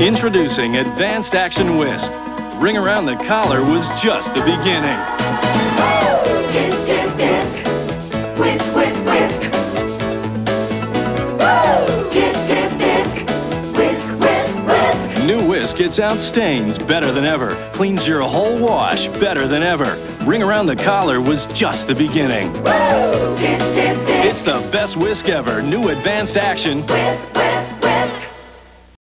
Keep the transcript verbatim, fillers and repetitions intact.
Introducing Advanced Action Wisk. Ring around the collar was just the beginning. Oh, disc, disc, disc. Whisk, whisk, whisk. Oh, disc, disc, disc. Whisk, whisk, whisk. New Wisk gets out stains better than ever. Cleans your whole wash better than ever. Ring around the collar was just the beginning. Oh, disc, disc, disc. It's the best Wisk ever. New Advanced Action. Whisk, whisk.